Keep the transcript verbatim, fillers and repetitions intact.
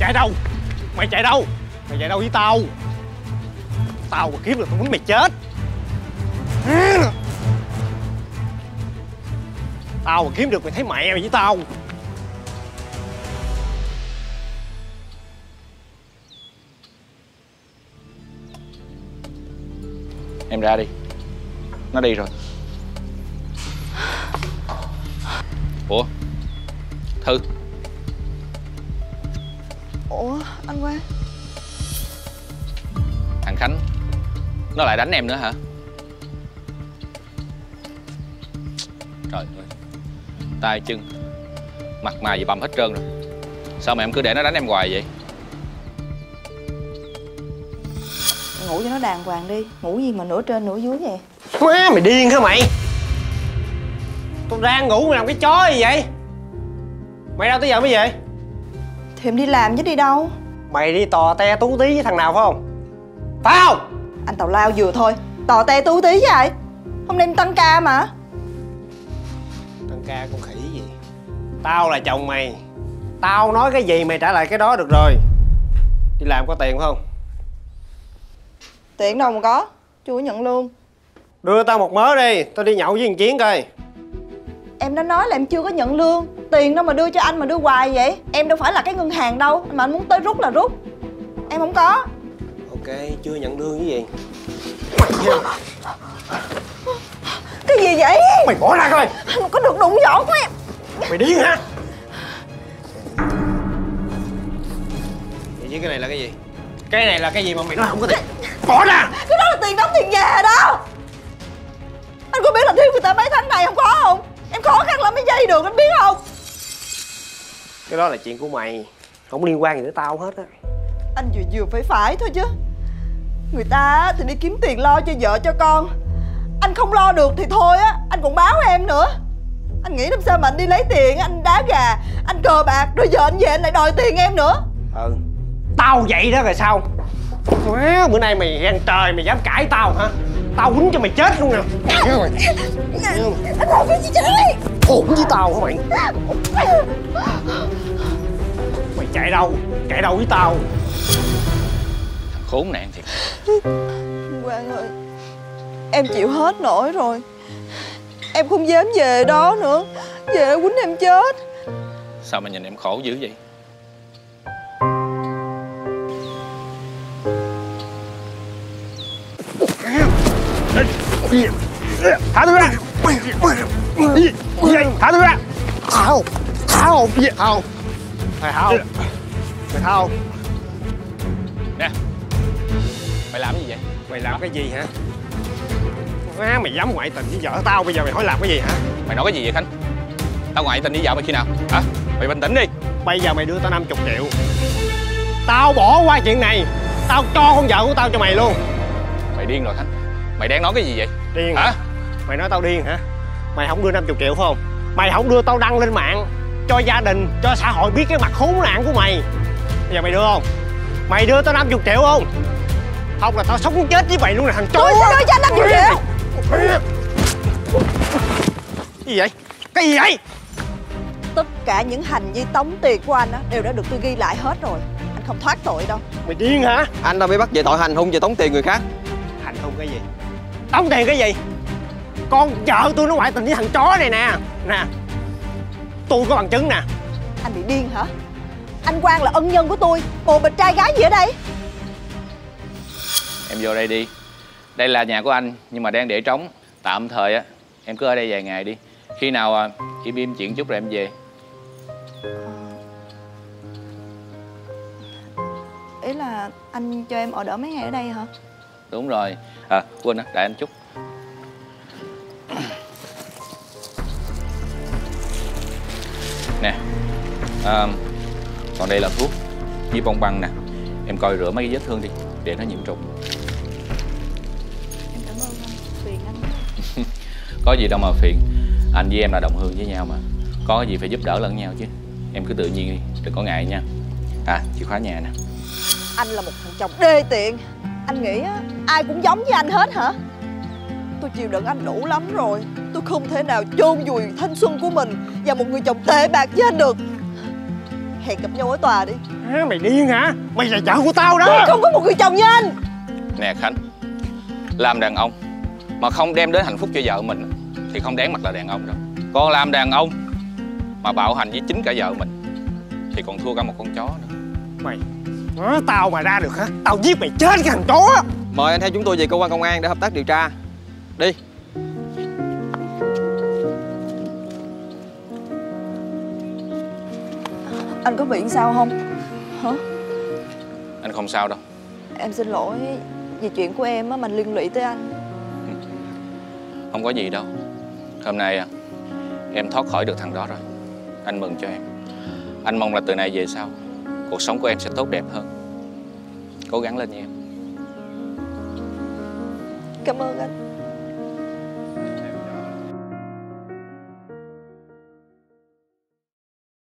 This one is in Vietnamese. chạy đâu? Mày chạy đâu? Mày chạy đâu với tao? Tao mà kiếm là tao muốn mày chết. Tao mà kiếm được mày thấy mẹ mày với tao. Em ra đi. Nó đi rồi. Ủa? Thư. Ủa? Anh Quang. Thằng Khánh nó lại đánh em nữa hả? Trời ơi, tay chân mặt mày gì bầm hết trơn rồi. Sao mà em cứ để nó đánh em hoài vậy? Mày ngủ cho nó đàng hoàng đi. Ngủ gì mà nửa trên nửa dưới vậy? Má mày điên hả mày? Tôi đang ngủ mày làm cái chó gì vậy? Mày đâu tới giờ mới về? Thì em đi làm chứ đi đâu. Mày đi tò te tú tí với thằng nào phải không? Phải không? Anh tào lao vừa thôi. Tò te tú tí vậy? Hôm nay em tăng ca mà. Tăng ca con khỉ gì? Tao là chồng mày. Tao nói cái gì mày trả lại cái đó được rồi. Đi làm có tiền phải không? Tiền đâu mà có. Chưa nhận luôn. Đưa tao một mớ đi. Tao đi nhậu với thằng Chiến coi. Em đã nói là em chưa có nhận lương. Tiền đâu mà đưa cho anh mà đưa hoài vậy? Em đâu phải là cái ngân hàng đâu. Mà anh muốn tới rút là rút. Em không có. Ok, chưa nhận lương cái gì? Cái gì vậy? Mày bỏ ra coi. Mày có được đụng võ của em. Mày điên hả? Vậy chứ cái này là cái gì? Cái này là cái gì mà mày nói không có tiền? Bỏ ra! Cái đó là tiền đóng tiền nhà đó. Anh có biết là thiếu người ta mấy tháng này không có không? Em khó khăn lắm mới dây được, anh biết không? Cái đó là chuyện của mày, không liên quan gì tới tao hết á. Anh vừa vừa phải phải thôi chứ. Người ta thì đi kiếm tiền lo cho vợ cho con, anh không lo được thì thôi á, anh còn báo em nữa. Anh nghĩ làm sao mà anh đi lấy tiền, anh đá gà, anh cờ bạc, rồi giờ anh về anh lại đòi tiền em nữa. Ừ, tao vậy đó rồi sao? Má, bữa nay mày gan trời, mày dám cãi tao hả? Tao quýnh cho mày chết luôn nè. Anh làm cái gì vậy? Ổn với tao hả mày? Mày chạy đâu? Chạy đâu với tao? Thằng khốn nạn thiệt. Quang ơi, em chịu hết nổi rồi. Em không dám về đó nữa. Về quýnh em chết. Sao mà nhìn em khổ dữ vậy? Thả tôi ra! Thả tôi ra! Thảo! Thảo! Thảo! Mày Thảo! Mày Thảo! Nè! Mày làm cái gì vậy? Mày làm cái gì hả? Má, mày dám ngoại tình với vợ tao, bây giờ mày hỏi làm cái gì hả? Mày nói cái gì vậy Khánh? Tao ngoại tình với vợ mày khi nào? Hả? Mày bình tĩnh đi! Bây giờ mày đưa tao năm mươi triệu. Tao bỏ qua chuyện này. Tao cho con vợ của tao cho mày luôn. Mày điên rồi Khánh. Mày đang nói cái gì vậy? Điên hả? Mày nói tao điên hả? Mày không đưa năm mươi triệu phải không? Mày không đưa tao đăng lên mạng cho gia đình, cho xã hội biết cái mặt khốn nạn của mày. Bây giờ mày đưa không? Mày đưa tao năm mươi triệu không? Không là tao sống chết với mày luôn nè thằng chó. Tôi sẽ đưa cho anh năm mươi triệu. Cái gì vậy? Cái gì vậy? Tất cả những hành vi tống tiền của anh á đều đã được tôi ghi lại hết rồi. Anh không thoát tội đâu. Mày điên hả? Anh đã bị bắt về tội hành hung về tống tiền người khác. Hành hung cái gì? Tống tiền cái gì? Con vợ tôi nó ngoại tình với thằng chó này nè. Nè, tôi có bằng chứng nè. Anh bị điên hả? Anh Quang là ân nhân của tôi. Còn bịch trai gái gì ở đây? Em vô đây đi. Đây là nhà của anh, nhưng mà đang để trống. Tạm thời á, em cứ ở đây vài ngày đi. Khi nào im im chuyện chút rồi em về. Ý là anh cho em ở đỡ mấy ngày ở đây hả? Đúng rồi. À, quên á, đợi anh chút. Nè, à, còn đây là thuốc với bông băng nè. Em coi rửa mấy cái vết thương đi, để nó nhiễm trùng. Em cảm ơn anh, phiền anh. Có gì đâu mà phiền. Anh với em là đồng hương với nhau mà. Có gì phải giúp đỡ lẫn nhau chứ. Em cứ tự nhiên đi, đừng có ngại nha. À, chìa khóa nhà nè. Anh là một thằng chồng đê tiện. Anh nghĩ á, ai cũng giống với anh hết hả? Tôi chịu đựng anh đủ lắm rồi. Tôi không thể nào chôn vùi thanh xuân của mình và một người chồng tệ bạc với anh được. hẹn gặp nhau ở tòa đi. À, mày điên hả? Mày là vợ của tao đó. Tôi không có một người chồng như anh. Nè Khánh, làm đàn ông mà không đem đến hạnh phúc cho vợ mình thì không đáng mặt là đàn ông đâu. Còn làm đàn ông mà bạo hành với chính cả vợ mình thì còn thua cả một con chó nữa. Mày nói tao mà ra được hả? Tao giết mày chết cái thằng chó. Mời anh theo chúng tôi về cơ quan công an để hợp tác điều tra. Đi. Anh có bị sao không? Hả? Anh không sao đâu. Em xin lỗi vì chuyện của em á, mình liên lụy tới anh. Không có gì đâu. Hôm nay em thoát khỏi được thằng đó rồi. Anh mừng cho em. Anh mong là từ nay về sau cuộc sống của em sẽ tốt đẹp hơn. Cố gắng lên nha em. Cảm ơn anh.